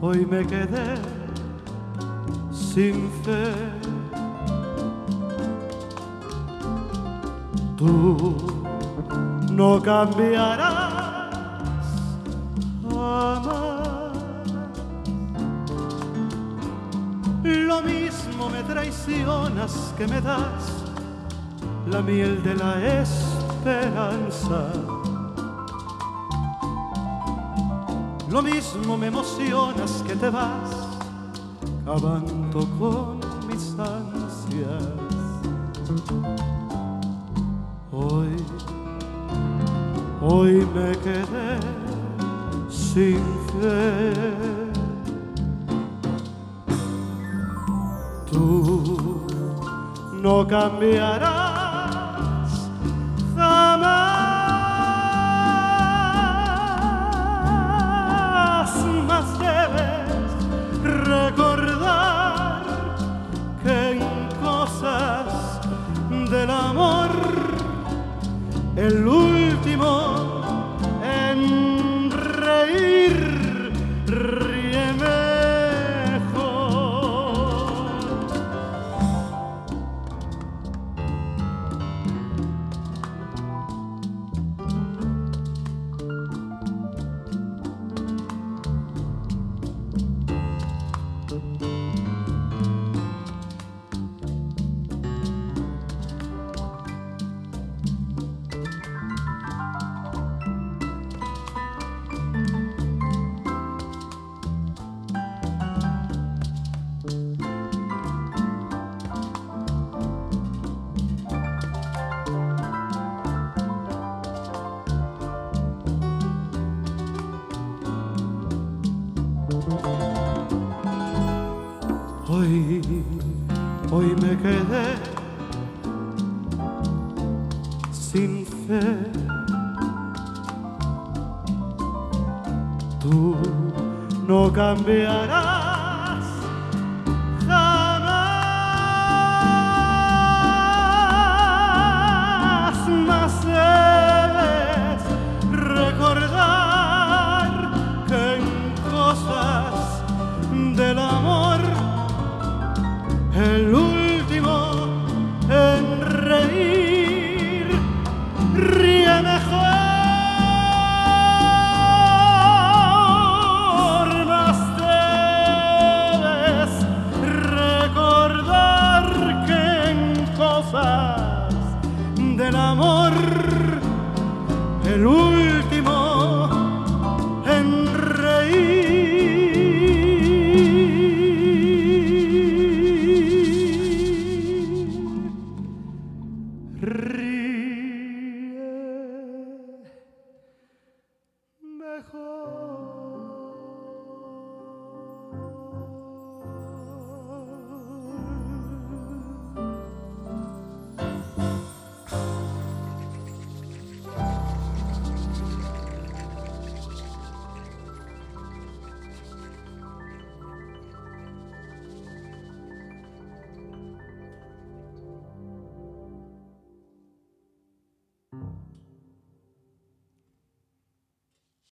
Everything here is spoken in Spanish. Hoy me quedé sin fe. Tú no cambiarás jamás. Lo mismo me traicionas que me das la miel de la esperanza. Lo mismo me emocionas que te vas, acabando con mis ansias. Hoy me quedé sin fe. Tú no cambiarás jamás, mas debes recordar que en cosas del amor el último en reír ríe mejor. Hoy me quedé sin fe. Tú no cambiarás jamás, mas debes recordar que en cosas del amor el último en reír ríe mejor, mas debes recordar que en cosas del amor el último en reír.